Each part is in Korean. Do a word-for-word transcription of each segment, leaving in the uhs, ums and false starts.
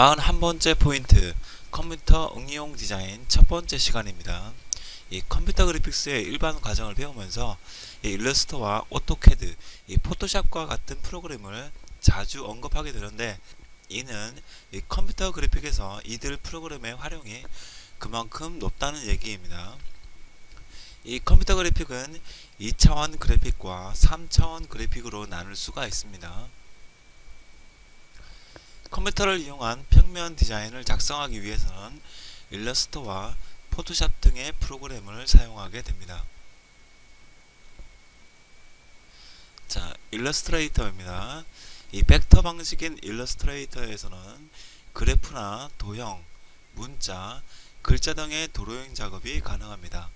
사십일 번째 포인트, 컴퓨터 응용 디자인 첫 번째 시간입니다. 이 컴퓨터 그래픽스의 일반 과정을 배우면서 이 일러스트와 오토캐드, 이 포토샵과 같은 프로그램을 자주 언급하게 되는데, 이는 이 컴퓨터 그래픽에서 이들 프로그램의 활용이 그만큼 높다는 얘기입니다. 이 컴퓨터 그래픽은 이 차원 그래픽과 삼 차원 그래픽으로 나눌 수가 있습니다. 컴퓨터를 이용한 평면 디자인을 작성하기 위해서는 일러스트와 포토샵 등의 프로그램을 사용하게 됩니다. 자, 일러스트레이터입니다. 이 벡터 방식인 일러스트레이터에서는 그래프나 도형, 문자, 글자 등의 도로형 작업이 가능합니다.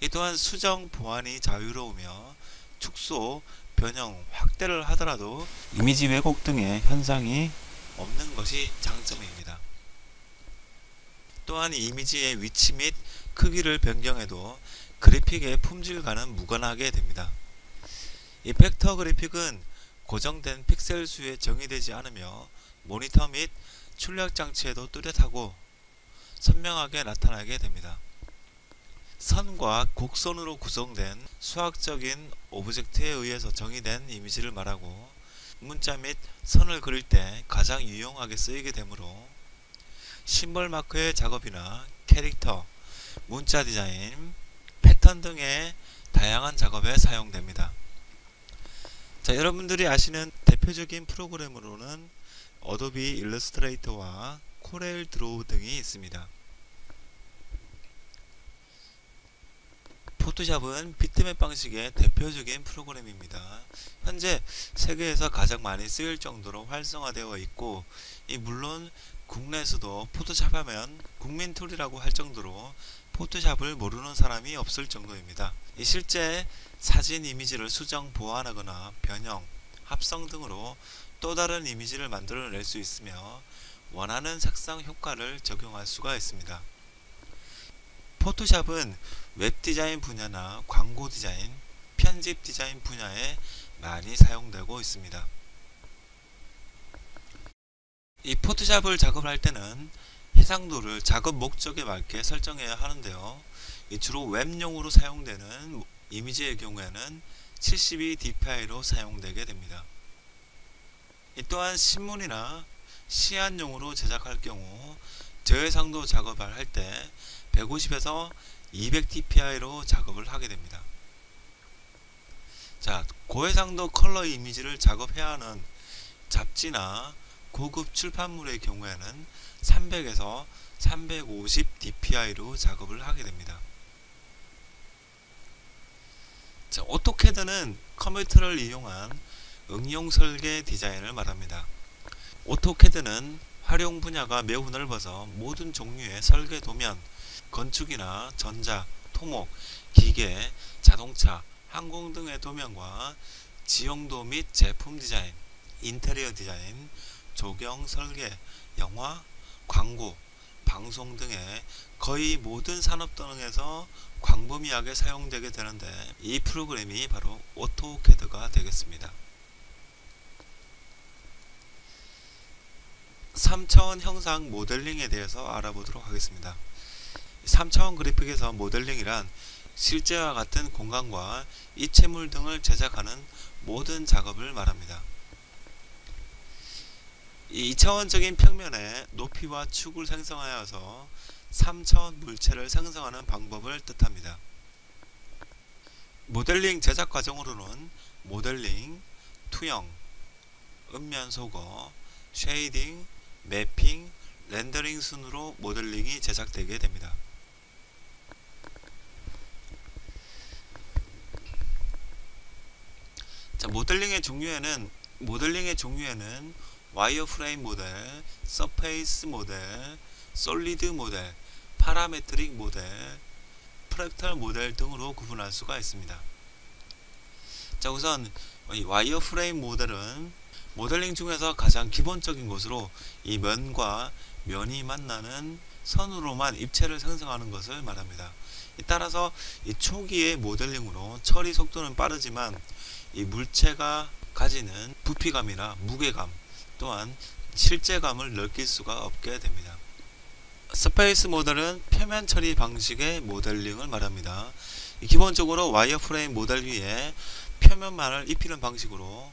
이 또한 수정, 보완이 자유로우며 축소, 변형, 확대를 하더라도 이미지 왜곡 등의 현상이 없는 것이 장점입니다. 또한 이미지의 위치 및 크기를 변경해도 그래픽의 품질과는 무관하게 됩니다. 이 벡터 그래픽은 고정된 픽셀 수에 정의되지 않으며 모니터 및 출력 장치에도 뚜렷하고 선명하게 나타나게 됩니다. 선과 곡선으로 구성된 수학적인 오브젝트에 의해서 정의된 이미지를 말하고, 문자 및 선을 그릴 때 가장 유용하게 쓰이게 되므로 심벌 마크의 작업이나 캐릭터, 문자 디자인, 패턴 등의 다양한 작업에 사용됩니다. 자, 여러분들이 아시는 대표적인 프로그램으로는 어도비 일러스트레이터와 코렐 드로우 등이 있습니다. 포토샵은 비트맵 방식의 대표적인 프로그램입니다. 현재 세계에서 가장 많이 쓰일 정도로 활성화되어 있고, 이 물론 국내에서도 포토샵 하면 국민 툴이라고 할 정도로 포토샵을 모르는 사람이 없을 정도입니다. 이 실제 사진 이미지를 수정, 보완하거나 변형, 합성 등으로 또 다른 이미지를 만들어낼 수 있으며 원하는 색상 효과를 적용할 수가 있습니다. 포토샵은 웹디자인 분야나 광고 디자인, 편집 디자인 분야에 많이 사용되고 있습니다. 이 포토샵을 작업할 때는 해상도를 작업 목적에 맞게 설정해야 하는데요. 이 주로 웹용으로 사용되는 이미지의 경우에는 칠십이 디피아이로 사용되게 됩니다. 이 또한 신문이나 시안용으로 제작할 경우 저해상도 작업을 할 때 백오십에서 이백 디피아이로 작업을 하게 됩니다. 자, 고해상도 컬러 이미지를 작업해야 하는 잡지나 고급 출판물의 경우에는 삼백에서 삼백오십 디피아이로 작업을 하게 됩니다. 자, 오토캐드는 컴퓨터를 이용한 응용 설계 디자인을 말합니다. 오토캐드는 활용 분야가 매우 넓어서 모든 종류의 설계 도면, 건축이나 전자, 토목, 기계, 자동차, 항공 등의 도면과 지용도 및 제품 디자인, 인테리어 디자인, 조경 설계, 영화, 광고, 방송 등의 거의 모든 산업 등에서 광범위하게 사용되게 되는데, 이 프로그램이 바로 오토캐드가 되겠습니다. 삼 차원 형상 모델링에 대해서 알아보도록 하겠습니다. 삼 차원 그래픽에서 모델링이란 실제와 같은 공간과 입체물 등을 제작하는 모든 작업을 말합니다. 이 이 차원적인 평면에 높이와 축을 생성하여서 삼 차원 물체를 생성하는 방법을 뜻합니다. 모델링 제작 과정으로는 모델링, 투영, 음면 소거, 쉐이딩, 매핑, 렌더링 순으로 모델링이 제작되게 됩니다. 자, 모델링의 종류에는 모델링의 종류에는 와이어프레임 모델, 서페이스 모델, 솔리드 모델, 파라메트릭 모델, 프랙탈 모델 등으로 구분할 수가 있습니다. 자, 우선 이 와이어프레임 모델은 모델링 중에서 가장 기본적인 것으로, 이 면과 면이 만나는 선으로만 입체를 생성하는 것을 말합니다. 따라서 이 초기의 모델링으로 처리 속도는 빠르지만 이 물체가 가지는 부피감이나 무게감, 또한 실제감을 느낄 수가 없게 됩니다. 스페이스 모델은 표면 처리 방식의 모델링을 말합니다. 기본적으로 와이어프레임 모델 위에 표면만을 입히는 방식으로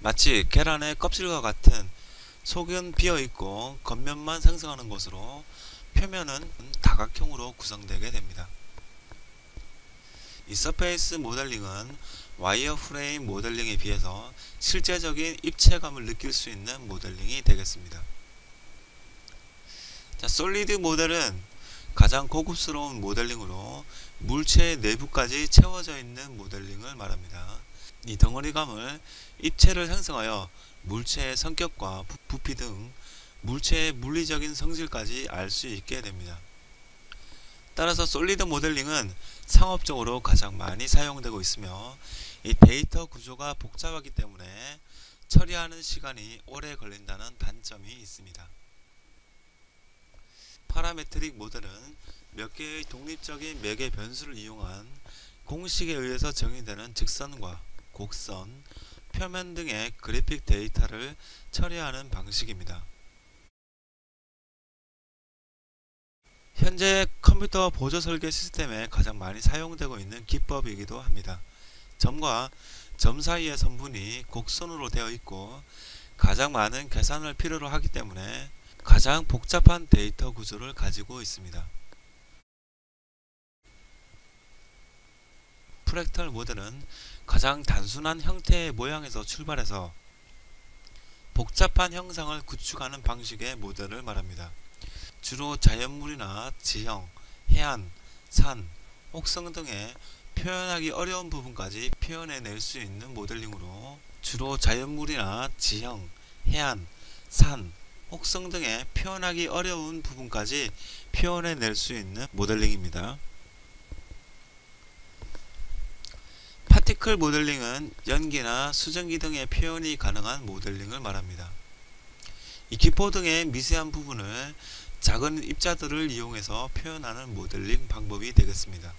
마치 계란의 껍질과 같은 속은 비어있고 겉면만 생성하는 것으로 표면은 다각형으로 구성되게 됩니다. 이 서페이스 모델링은 와이어프레임 모델링에 비해서 실제적인 입체감을 느낄 수 있는 모델링이 되겠습니다. 자, 솔리드 모델은 가장 고급스러운 모델링으로 물체의 내부까지 채워져 있는 모델링을 말합니다. 이 덩어리감을 입체를 생성하여 물체의 성격과 부피 등 물체의 물리적인 성질까지 알 수 있게 됩니다. 따라서 솔리드 모델링은 상업적으로 가장 많이 사용되고 있으며 이 데이터 구조가 복잡하기 때문에 처리하는 시간이 오래 걸린다는 단점이 있습니다. 파라메트릭 모델은 몇 개의 독립적인 매개 변수를 이용한 공식에 의해서 정의되는 직선과 곡선, 표면 등의 그래픽 데이터를 처리하는 방식입니다. 현재 컴퓨터 보조 설계 시스템에 가장 많이 사용되고 있는 기법이기도 합니다. 점과 점 사이의 선분이 곡선으로 되어 있고 가장 많은 계산을 필요로 하기 때문에 가장 복잡한 데이터 구조를 가지고 있습니다. 프랙탈 모델은 가장 단순한 형태의 모양에서 출발해서 복잡한 형상을 구축하는 방식의 모델을 말합니다. 주로 자연물이나 지형, 해안, 산, 옥상 등의 표현하기 어려운 부분까지 표현해낼 수 있는 모델링으로 주로 자연물이나 지형, 해안, 산, 옥상 등의 표현하기 어려운 부분까지 표현해낼 수 있는 모델링입니다. 파티클 모델링은 연기나 수증기 등의 표현이 가능한 모델링을 말합니다. 이 기포 등의 미세한 부분을 작은 입자들을 이용해서 표현하는 모델링 방법이 되겠습니다.